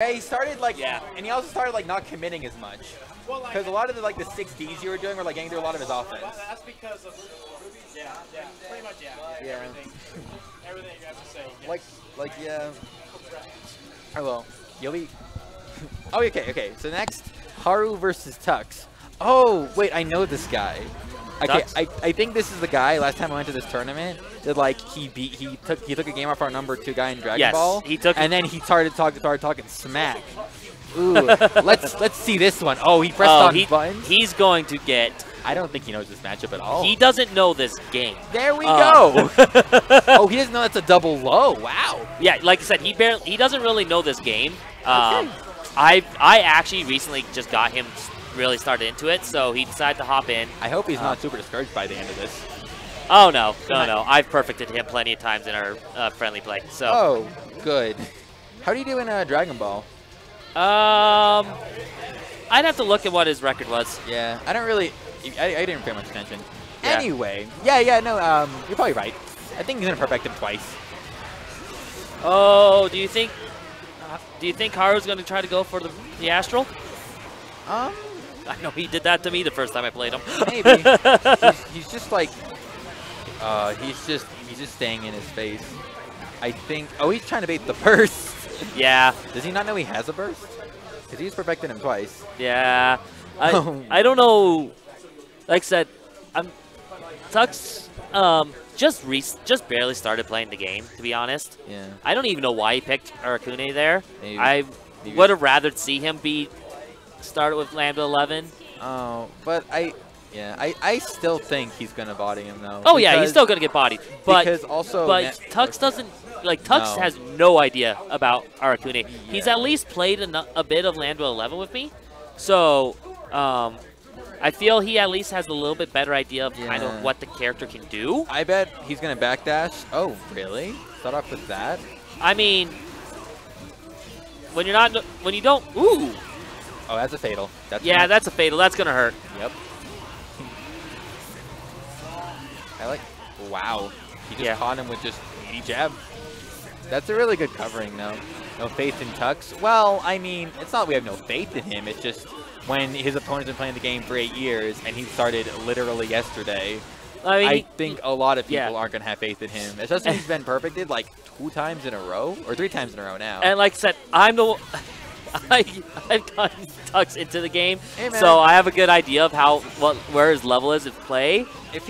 Yeah, he started like, and he also started like not committing as much. Because a lot of the like the 6Ds you were doing were like getting through a lot of his offense. That's because of Ruby's pretty much everything. Everything you have to say. Yes. Like Hello, Yoli. Oh, okay. So next, Haru versus Tux. Oh wait, I know this guy. Okay, I think this is the guy. Last time I went to this tournament, that like he took a game off our number 2 guy in Dragon Ball. Yes, he took, and then he started talking smack. Ooh, let's see this one. Oh, he pressed on buttons. He's going to get. I don't think he knows this matchup at all. He doesn't know this game. There we go. Oh, he doesn't know that's a double low. Wow. Yeah, like I said, he doesn't really know this game. I actually recently just got him. Really started into it, so he decided to hop in. I hope he's not super discouraged by the end of this. Oh no, no! I've perfected him plenty of times in our friendly play. So. Oh, good. How do you do in Dragon Ball? I'd have to look at what his record was. Yeah, I don't really. I didn't pay much attention. Yeah. Anyway, no. You're probably right. I think he's gonna perfect him twice. Oh, do you think? Do you think Haru's gonna try to go for the astral? I know he did that to me the first time I played him. Maybe. He's just like, he's just staying in his face. I think. Oh, he's trying to bait the burst. Yeah. Does he not know he has a burst? Because he's perfected him twice. Yeah. I don't know. Like I said, Tux just barely started playing the game. To be honest. Yeah. I don't even know why he picked Arakune there. Maybe. I would have rather see him be. Started with Lambda 11. Oh, but I still think he's gonna body him though. Oh yeah, he's still gonna get bodied. But because also, but Tux doesn't like Tux has no idea about Arakune. Yeah. He's at least played a bit of Lambda 11 with me, so I feel he at least has a little bit better idea of kind of what the character can do. I bet he's gonna backdash. Oh really? Start off with that? I mean, when you're not, when you don't, ooh. Oh, that's a fatal. That's a fatal. That's gonna hurt. Yep. I like. Wow. He just caught him with just 80 jab. That's a really good covering, though. No faith in Tux. Well, I mean, it's not we have no faith in him. It's just when his opponent's been playing the game for 8 years and he started literally yesterday. I mean, I think a lot of people aren't gonna have faith in him, especially he's been perfected like 2 times in a row or 3 times in a row now. And like I said, I'm the. I've gotten Tux into the game, so I have a good idea of where his level is at play. If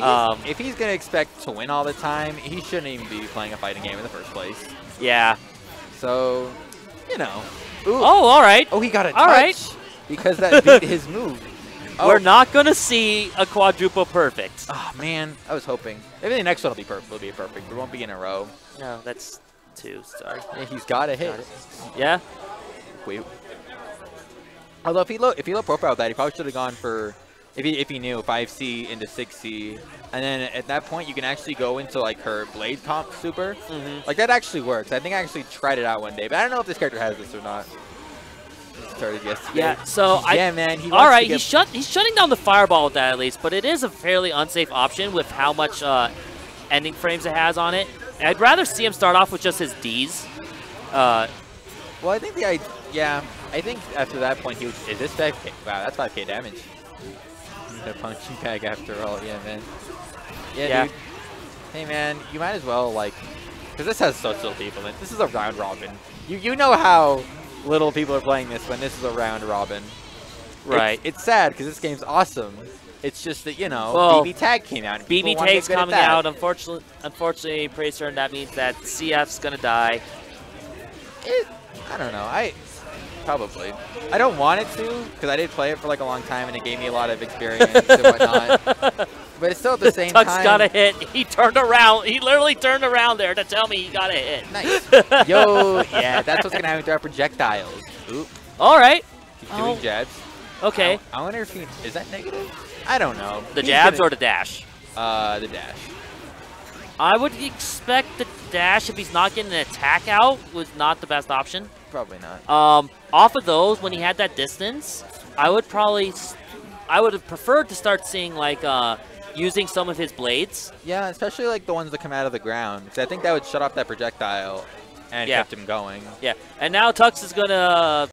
he's gonna expect to win all the time, he shouldn't even be playing a fighting game in the first place. Yeah. So, you know. Ooh. Oh, all right. Oh, he got a touch because that beat his move. Oh. We're not gonna see a quadruple perfect. Oh man, I was hoping. Maybe the next one will be perfect. Will be perfect. It won't be in a row. No, that's 2. Sorry. Yeah, he's got a hit. Got it. Yeah. Wait. Although if he low profile that, he probably should have gone for if he knew 5C into 6C, and then at that point you can actually go into like her blade comp super. Like that actually works. I think I actually tried it out one day, but I don't know if this character has this or not. It started yesterday. Yeah. So man. He all right. He's shutting down the fireball with that at least, but it is a fairly unsafe option with how much ending frames it has on it. I'd rather see him start off with just his Ds. Well, I think I think after that point he was. Is this 5K? Wow, that's 5K damage. The punching bag after all, man. Yeah, dude. Hey, man, you might as well like, because this has such little people in it. This is a round robin. You know how little people are playing this when this is a round robin. Right. It's sad because this game's awesome. It's just that well, BB Tag came out. And BB Tag's coming out. Unfortunately, pretty certain that means that CF's gonna die. I don't know. Probably. I don't want it to because I did play it for like a long time and it gave me a lot of experience and whatnot. But it's still at the same time. Tux got a hit. He turned around. He literally turned around there to tell me he got a hit. Nice. Yo, that's what's going to happen to our projectiles. Oop. All right. Keep doing jabs. Okay. I wonder if he, is that negative? I don't know. The jabs or the dash? The dash. I would expect the dash if he's not getting an attack out was not the best option. Probably not. Off of those, when he had that distance, I would have preferred to start seeing like using some of his blades. Yeah, especially like the ones that come out of the ground. Because I think that would shut off that projectile. And kept him going. Yeah. And now Tux is going to